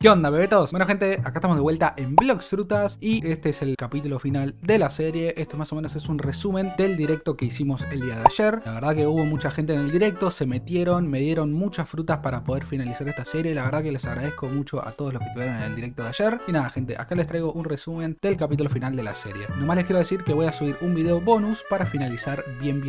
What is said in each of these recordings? ¿Qué onda, bebetos? Bueno, gente, acá estamos de vuelta en Blox Frutas y este es el capítulo final de la serie. Esto más o menos es un resumen del directo que hicimos el día de ayer. La verdad que hubo mucha gente en el directo, se metieron, me dieron muchas frutas para poder finalizar esta serie. La verdad que les agradezco mucho a todos los que estuvieron en el directo de ayer. Y nada, gente, acá les traigo un resumen del capítulo final de la serie. Nomás les quiero decir que voy a subir un video bonus para finalizar bien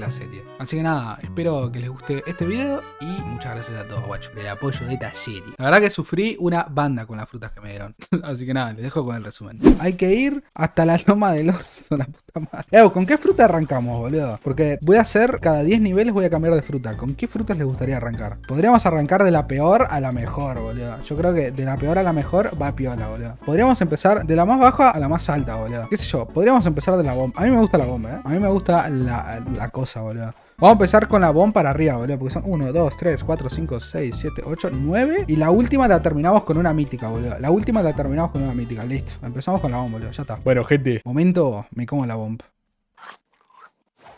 la serie. Así que nada, espero que les guste este video y muchas gracias a todos, guacho, por el apoyo de esta serie. La verdad que sufrí una banda con las frutas que me dieron. Así que nada, les dejo con el resumen. Hay que ir hasta la loma del orto, la puta madre. ¿Con qué fruta arrancamos, boludo? Porque voy a hacer, cada 10 niveles voy a cambiar de fruta. ¿Con qué frutas les gustaría arrancar? Podríamos arrancar de la peor a la mejor, boludo. Yo creo que de la peor a la mejor va piola, boludo. Podríamos empezar de la más baja a la más alta, boludo. ¿Qué sé yo? Podríamos empezar de la bomba. A mí me gusta la bomba, ¿eh? A mí me gusta la cosa, boludo. Vamos a empezar con la bomba para arriba, boludo, porque son 1, 2, 3, 4, 5, 6, 7, 8, 9. Y la última la terminamos con una mítica, boludo. Listo. Empezamos con la bomba, boludo, ya está. Bueno, gente. Momento, me como la bomba.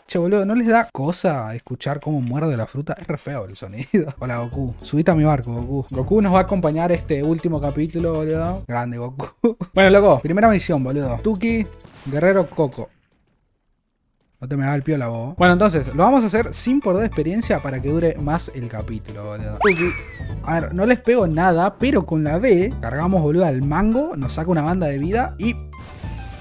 Che, boludo, ¿no les da cosa escuchar cómo muerde la fruta? Es re feo el sonido. Hola, Goku. Subite a mi barco, Goku. Goku nos va a acompañar este último capítulo, boludo. Grande, Goku. Bueno, loco, primera misión, boludo. Tuki, Guerrero Coco. No te me hagas el piola, vos. Bueno, entonces, lo vamos a hacer sin perder experiencia para que dure más el capítulo, boludo. A ver, no les pego nada, pero con la B cargamos, boludo, al mango. Nos saca una banda de vida y...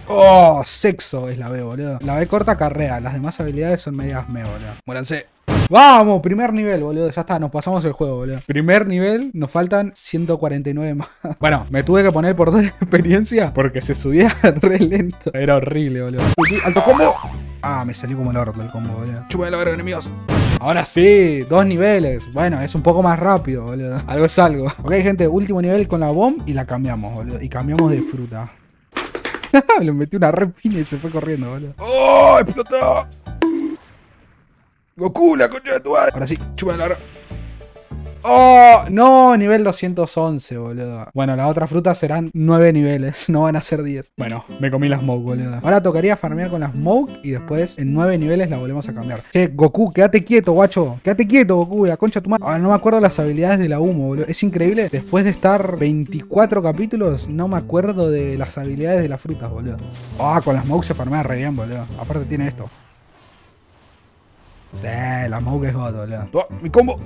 ¡Oh! Sexo es la B, boludo. La B corta carrea. Las demás habilidades son medias me, boludo. Muéranse. ¡Vamos! Primer nivel, boludo. Ya está, nos pasamos el juego, boludo. Primer nivel, nos faltan 149 más. Bueno, me tuve que poner por 2 de experiencia porque se subía re lento. Era horrible, boludo. ¡Alto combo! Ah, me salió como el orto el combo, boludo. Chúpame la verga, enemigos. Ahora sí, 2 niveles. Bueno, es un poco más rápido, boludo. Algo es algo. Ok, gente, último nivel con la bomb y la cambiamos, boludo. Y cambiamos de fruta. Le metí una repina y se fue corriendo, boludo. ¡Oh! ¡Explotó! Goku, la concha de tu madre. Ahora sí, chúpame la verga. ¡Oh! No, nivel 211, boludo. Bueno, las otras frutas serán 9 niveles, no van a ser 10. Bueno, me comí las smoke, boludo. Ahora tocaría farmear con las smoke y después en 9 niveles la volvemos a cambiar. Che, Goku, quédate quieto, guacho. Quédate quieto, Goku, la concha de tu madre. Ahora no me acuerdo las habilidades de la humo, boludo. Es increíble, después de estar 24 capítulos, no me acuerdo de las habilidades de las frutas, boludo. Ah, con las smoke se farmea re bien, boludo. Aparte tiene esto. Sí, la smoke es goto, boludo. Oh, mi combo.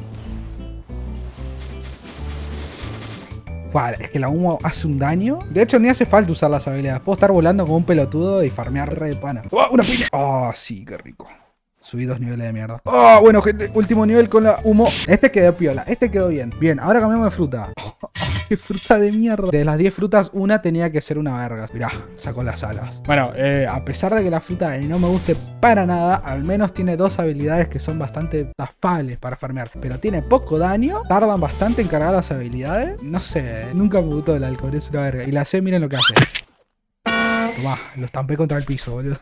Es que la humo hace un daño. De hecho, ni hace falta usar las habilidades. Puedo estar volando como un pelotudo y farmear re de pana. ¡Oh, una piña! ¡Oh, sí, qué rico! Subí 2 niveles de mierda. ¡Oh, bueno, gente! Último nivel con la humo. Este quedó piola. Este quedó bien. Bien, ahora cambiamos de fruta. Oh, ¡qué fruta de mierda! De las 10 frutas, una tenía que ser una verga. Mirá, sacó las alas. Bueno, a pesar de que la fruta no me guste para nada, al menos tiene 2 habilidades que son bastante tapables para farmear. Pero tiene poco daño, tardan bastante en cargar las habilidades. No sé, nunca me gustó el alcohol, es una verga. Y la C, miren lo que hace. Tomá, lo estampé contra el piso, boludo.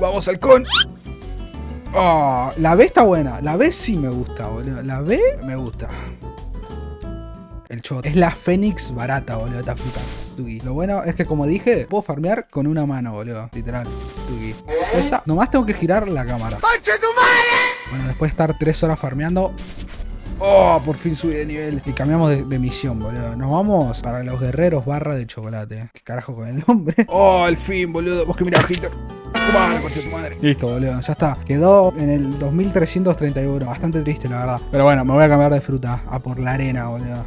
¡Vamos, halcón! Oh, la B está buena. La B sí me gusta, boludo. La B me gusta. El shot. Es la Fénix barata, boludo, esta fruta. Tuki. Lo bueno es que, como dije, puedo farmear con una mano, boludo. Literal. Tuki. Esa. Nomás tengo que girar la cámara. ¡Concha tu madre! Bueno, después de estar 3 horas farmeando... ¡Oh! Por fin subí de nivel. Y cambiamos de misión, boludo. Nos vamos para los guerreros barra de chocolate. ¿Qué carajo con el nombre? ¡Oh! Al fin, boludo. Vos que mirá, Hitler. ¡Toma, la tu madre! Listo, boludo, ya está. Quedó en el 2331. Bastante triste, la verdad. Pero bueno, me voy a cambiar de fruta. A por la arena, boludo.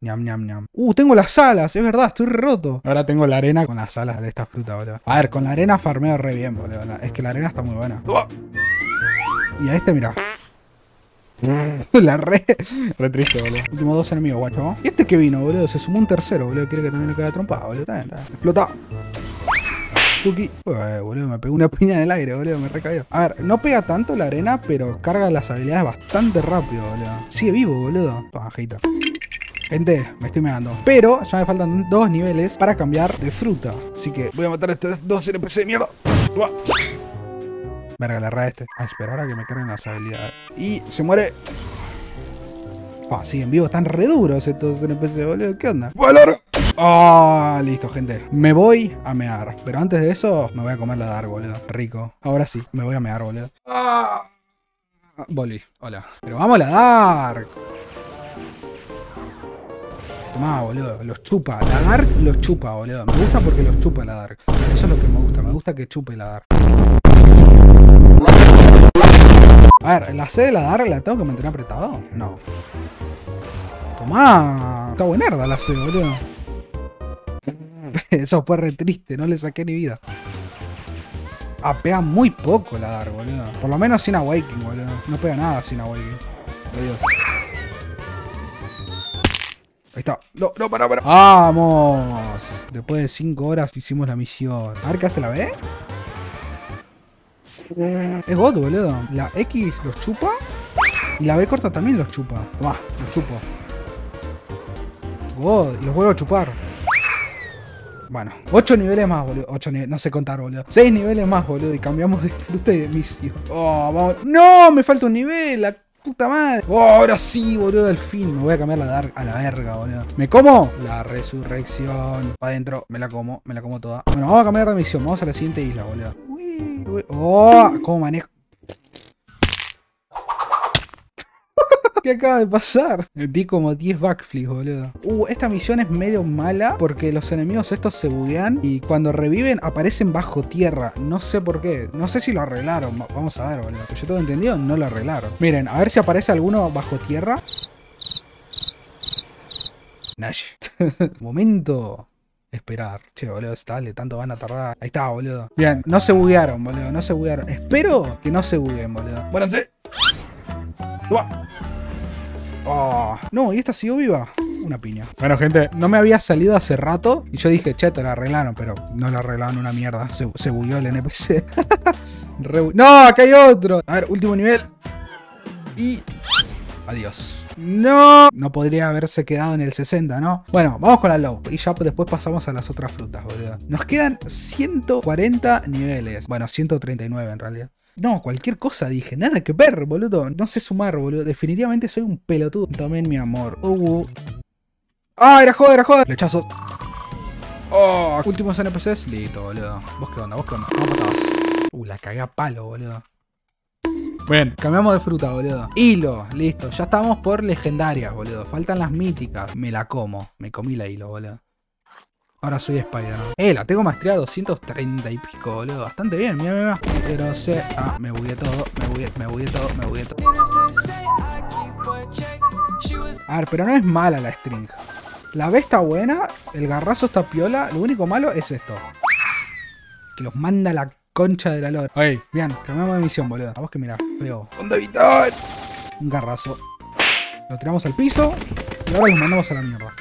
Ñam, ñam, ñam. Tengo las alas, es verdad, estoy re roto. Ahora tengo la arena con las alas de esta fruta, boludo. A ver, con la arena farmeo re bien, boludo. Es que la arena está muy buena. Y a este, mirá. La re triste, boludo. Últimos 2 enemigos, guacho. ¿Y este que vino, boludo? Se sumó un tercero, boludo. Quiere que también le caiga trompada, boludo. Está bien. Explota. Tuki. Boludo, me pegó una piña en el aire, boludo, me recayó. A ver, no pega tanto la arena, pero carga las habilidades bastante rápido, boludo. Sigue vivo, boludo. Bajita. Gente, me estoy meando. Pero ya me faltan 2 niveles para cambiar de fruta. Así que voy a matar a estos 2 NPC de mierda. Verga, la erré a este. A esperar a que me carguen las habilidades. Y se muere. Siguen vivos, están re duros estos NPC, boludo. ¿Qué onda? ¡Valor! Ah, listo, gente. Me voy a mear. Pero antes de eso, me voy a comer la Dark, boludo. Rico. Ahora sí, me voy a mear, boludo. Ah, volví. Hola. Pero vamos a la Dark. Tomá, boludo. Los chupa. La Dark los chupa, boludo. Me gusta porque los chupa la Dark. Eso es lo que me gusta. Me gusta que chupe la Dark. A ver, la C de la Dark la tengo que mantener apretada. No. Tomá. Está buenarda la C, boludo. Eso fue re triste. No le saqué ni vida. Apea muy poco la Dark, boludo. Por lo menos sin Awakening, boludo. No pega nada sin Awakening. Adiós. Ahí está. No, no, para. ¡Vamos! Después de 5 horas hicimos la misión. A ver qué hace la B. Es God, boludo. La X los chupa. Y la B corta también los chupa. Tomá, los chupo. God, los vuelvo a chupar. Bueno, 8 niveles más, boludo. 8 niveles, no sé contar, boludo. 6 niveles más, boludo. Y cambiamos de fruta y de misión. Oh, vamos. ¡No! Me falta un nivel. La puta madre. Oh, ahora sí, boludo, al fin. Me voy a cambiar la Dark a la verga, boludo. ¿Me como? La resurrección. Pa' adentro. Me la como toda. Bueno, vamos a cambiar de misión. Vamos a la siguiente isla, boludo. Uy, uy. Oh, cómo manejo. ¿Qué acaba de pasar? Di como 10 backflips, boludo. Esta misión es medio mala porque los enemigos estos se buguean y cuando reviven aparecen bajo tierra. No sé por qué. No sé si lo arreglaron. Vamos a ver, boludo. Que yo todo entendido, no lo arreglaron. Miren, a ver si aparece alguno bajo tierra. Nash. Momento. Esperar. Che, boludo, dale, tanto van a tardar. Ahí está, boludo. Bien, no se buguearon, boludo. No se buguearon. Espero que no se bugueen, boludo. Bueno, sí. ¡Uah! Oh, no, y esta siguió viva. Una piña. Bueno, gente, no me había salido hace rato. Y yo dije, che, te la arreglaron. Pero no la arreglaron una mierda. Se bugueó el NPC. No, acá hay otro. A ver, último nivel. Y... adiós. No, no podría haberse quedado en el 60, ¿no? Bueno, vamos con la low. Y ya después pasamos a las otras frutas, boludo. Nos quedan 140 niveles. Bueno, 139 en realidad. No, cualquier cosa dije, nada que ver, boludo. No sé sumar, boludo, definitivamente soy un pelotudo. Tomen mi amor. Ah, era joder. Flechazo. Oh, últimos NPCs. Listo, boludo. Vos qué onda. ¿Cómo matabas? La cagué a palo, boludo. Bien, cambiamos de fruta, boludo. Hilo, listo, ya estamos por legendarias, boludo. Faltan las míticas. Me la como, me comí la hilo, boludo. Ahora soy Spider-Man. La tengo maestría 230 y pico, boludo. Bastante bien, mira. Pero sé. Ah, me bugué todo, me bugué todo. A ver, pero no es mala la string. La B está buena, el garrazo está piola. Lo único malo es esto. Que los manda la concha de la lora. Oye, bien, cambiamos de misión, boludo. A vos que mirá, feo. ¿Dónde evitar? Un garrazo. Lo tiramos al piso y ahora los mandamos a la mierda.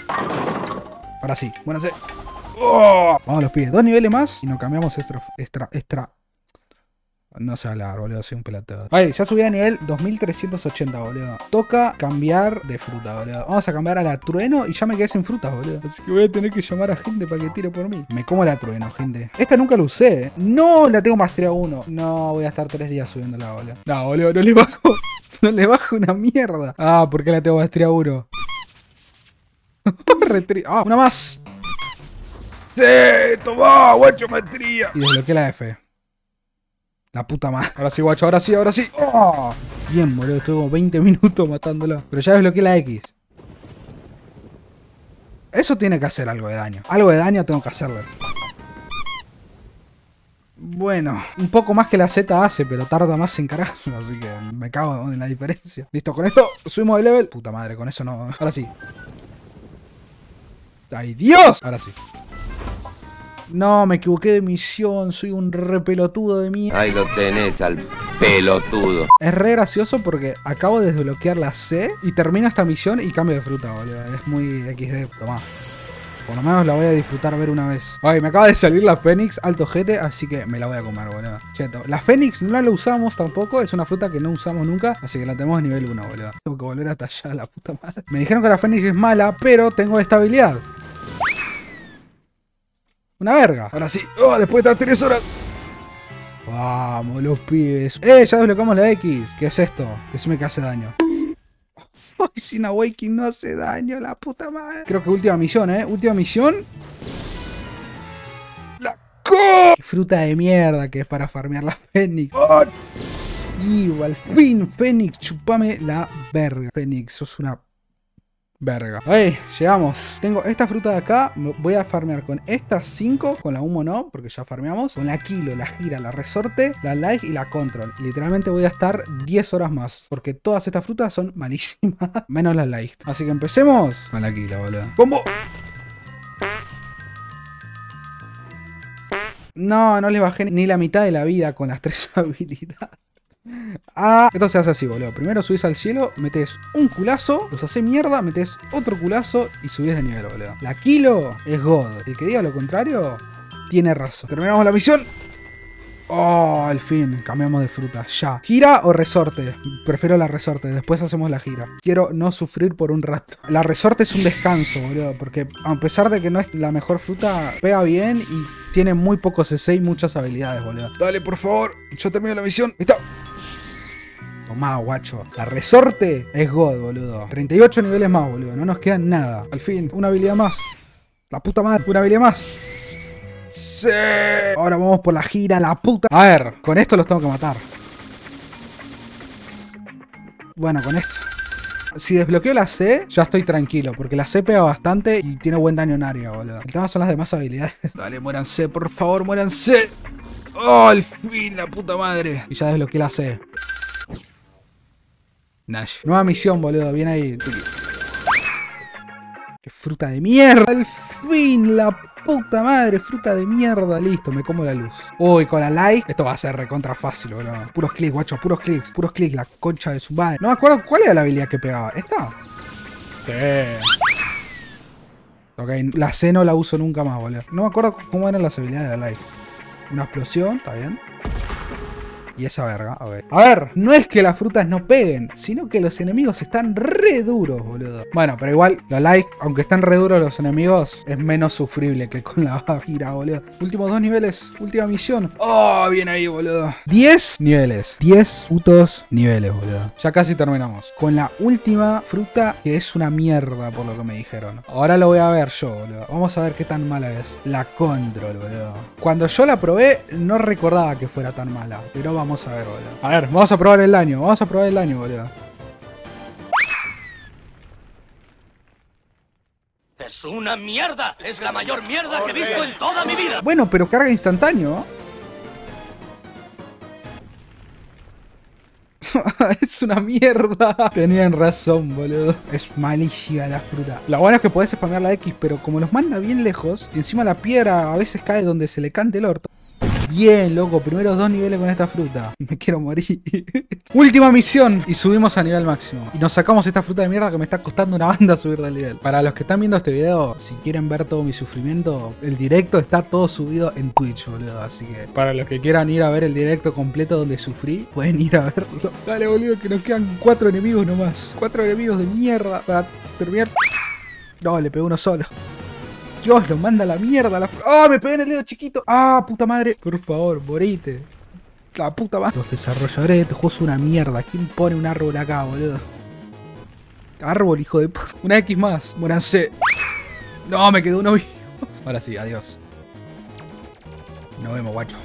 Ahora sí, bueno, se. Oh. Vamos los pibes, 2 niveles más y nos cambiamos extra. No se va a hablar, boludo, soy un pelotudo. Ay, ya subí a nivel 2380, boludo. Toca cambiar de fruta, boludo. Vamos a cambiar a la trueno y ya me quedé sin frutas, boludo. Así que voy a tener que llamar a gente para que tire por mí. Me como la trueno, gente. Esta nunca la usé, No, la tengo maestría 1. No, voy a estar 3 días subiéndola, boludo. No, boludo, no le bajo. No le bajo una mierda. Ah, ¿por qué la tengo maestría 1? Ah, una más. ¡Sí! ¡Tomá, guacho, maestría! Y desbloqueé la F. La puta madre. Ahora sí, guacho, ahora sí. ¡Oh! Bien, boludo, estuve como 20 minutos matándola. Pero ya desbloqueé la X. Eso tiene que hacer algo de daño. Algo de daño tengo que hacerle. Bueno, un poco más que la Z hace, pero tarda más en cargar. Así que me cago en la diferencia. Listo, con esto subimos de level. Puta madre, con eso no. Ahora sí. ¡Ay, Dios! Ahora sí. No, me equivoqué de misión. Soy un repelotudo de mierda. Ahí lo tenés al pelotudo. Es re gracioso porque acabo de desbloquear la C y termino esta misión y cambio de fruta, boludo. Es muy XD. Tomá. Por lo menos la voy a disfrutar ver una vez. Ay, me acaba de salir la Fénix, alto jete, así que me la voy a comer, boludo. Cheto. La Fénix no la usamos tampoco, es una fruta que no usamos nunca, así que la tenemos a nivel 1, boludo. Tengo que volver hasta allá, la puta madre. Me dijeron que la Fénix es mala, pero tengo esta habilidad. Una verga. Ahora sí. Oh, después de estas 3 horas. Vamos, los pibes. Ya desbloqueamos la X. ¿Qué es esto? Decime que hace daño. Ay, sin Awakening no hace daño, la puta madre. Creo que última misión, última misión. La co. Qué fruta de mierda que es para farmear la Fénix. Oh. Y al fin, Fénix, chupame la verga. Fénix, sos una verga. Oye, llegamos. Tengo esta fruta de acá. Voy a farmear con estas 5. Con la humo no, porque ya farmeamos. Con la kilo, la gira, la resorte, la life y la control. Literalmente voy a estar 10 horas más, porque todas estas frutas son malísimas. Menos la life. Así que empecemos con la kilo, boludo. ¡Combo! No, no les bajé ni la mitad de la vida con las 3 habilidades. Ah, entonces haces así, boludo. Primero subís al cielo, metes un culazo, los haces mierda, metes otro culazo y subís de nivel, boludo. La kilo es God. El que diga lo contrario tiene razón. Terminamos la misión. Oh, al fin, cambiamos de fruta, ya. ¿Gira o resorte? Prefiero la resorte, después hacemos la gira. Quiero no sufrir por un rato. La resorte es un descanso, boludo, porque a pesar de que no es la mejor fruta, pega bien y tiene muy poco CC y muchas habilidades, boludo. Dale, por favor, yo termino la misión. ¡Está! Tomá, guacho. La resorte es God, boludo. 38 niveles más, boludo, no nos queda nada. Al fin, una habilidad más. La puta madre, una habilidad más. Sí. Ahora vamos por la gira, la puta. A ver, con esto los tengo que matar. Bueno, con esto. Si desbloqueo la C, ya estoy tranquilo, porque la C pega bastante y tiene buen daño en área, boludo. El tema son las demás habilidades. Dale, muéranse, por favor, muéranse. Oh, al fin, la puta madre. Y ya desbloqueé la C. Nash. Nueva misión, boludo, bien ahí. ¡Qué fruta de mierda! Al fin, la puta. Puta madre, fruta de mierda. Listo, me como la luz. Uy, con la like. Esto va a ser recontra fácil, boludo. Puros clics, guacho, puros clics. Puros clics, la concha de su madre. No me acuerdo cuál era la habilidad que pegaba. ¿Esta? Sí. Ok, la C no la uso nunca más, boludo. No me acuerdo cómo eran las habilidades de la like. Una explosión, está bien. Y esa verga, a ver. A ver, no es que las frutas no peguen, sino que los enemigos están re duros, boludo. Bueno, pero igual, la like, aunque están re duros los enemigos, es menos sufrible que con la gira, boludo. Últimos 2 niveles, última misión. Oh, bien ahí, boludo. 10 niveles. 10 putos niveles, boludo. Ya casi terminamos. Con la última fruta, que es una mierda, por lo que me dijeron. Ahora lo voy a ver yo, boludo. Vamos a ver qué tan mala es. La control, boludo. Cuando yo la probé, no recordaba que fuera tan mala, pero vamos a ver, boludo. A ver, vamos a probar el daño. Vamos a probar el daño, boludo. Es una mierda. Es la mayor mierda que he visto en toda mi vida. Bueno, pero carga instantáneo. Es una mierda. Tenían razón, boludo. Es malísima la fruta. Lo bueno es que podés spamear la X, pero como los manda bien lejos, y encima la piedra a veces cae donde se le cante el orto. Bien, loco, primeros 2 niveles con esta fruta. Me quiero morir. Última misión y subimos a nivel máximo. Y nos sacamos esta fruta de mierda que me está costando una banda subir del nivel. Para los que están viendo este video, si quieren ver todo mi sufrimiento, el directo está todo subido en Twitch, boludo. Así que para los que quieran ir a ver el directo completo donde sufrí, pueden ir a verlo. Dale, boludo, que nos quedan 4 enemigos nomás. 4 enemigos de mierda para terminar. No, le pegué uno solo. Dios, lo manda a la mierda. ¡Ah, me pegué en el dedo chiquito! ¡Ah, puta madre! Por favor, morite. La puta madre. Los desarrolladores de este juego son una mierda. ¿Quién pone un árbol acá, boludo? Árbol, hijo de puta. Una X más. Muéranse. No, me quedó uno vivo. Ahora sí, adiós. Nos vemos, guacho.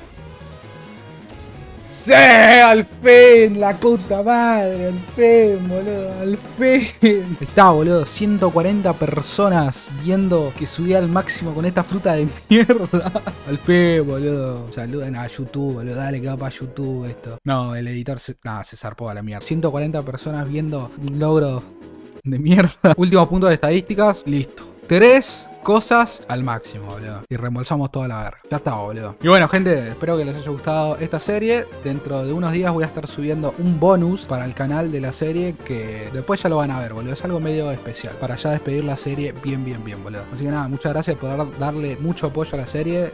¡Sí! ¡Al fin! ¡La puta madre! ¡Al fin, boludo! ¡Al fin! Está, boludo, 140 personas viendo que subí al máximo con esta fruta de mierda. ¡Al fin, boludo! Saluden a YouTube, boludo. Dale, que va para YouTube esto. No, el editor se... Nah, se zarpó a la mierda. 140 personas viendo un logro de mierda. Último punto de estadísticas. Listo. 3... cosas al máximo, boludo. Y reembolsamos toda la verga. Ya está, boludo. Y bueno, gente, espero que les haya gustado esta serie. Dentro de unos días voy a estar subiendo un bonus para el canal de la serie, que después ya lo van a ver, boludo. Es algo medio especial para ya despedir la serie bien, bien, bien, boludo. Así que nada, muchas gracias por darle mucho apoyo a la serie.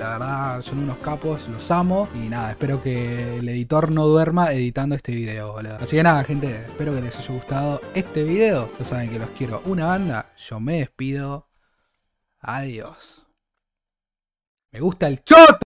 La verdad, son unos capos, los amo. Y nada, espero que el editor no duerma editando este video, boludo. Así que nada, gente, espero que les haya gustado este video. Ya saben que los quiero una banda. Yo me despido. Adiós. Me gusta el choto.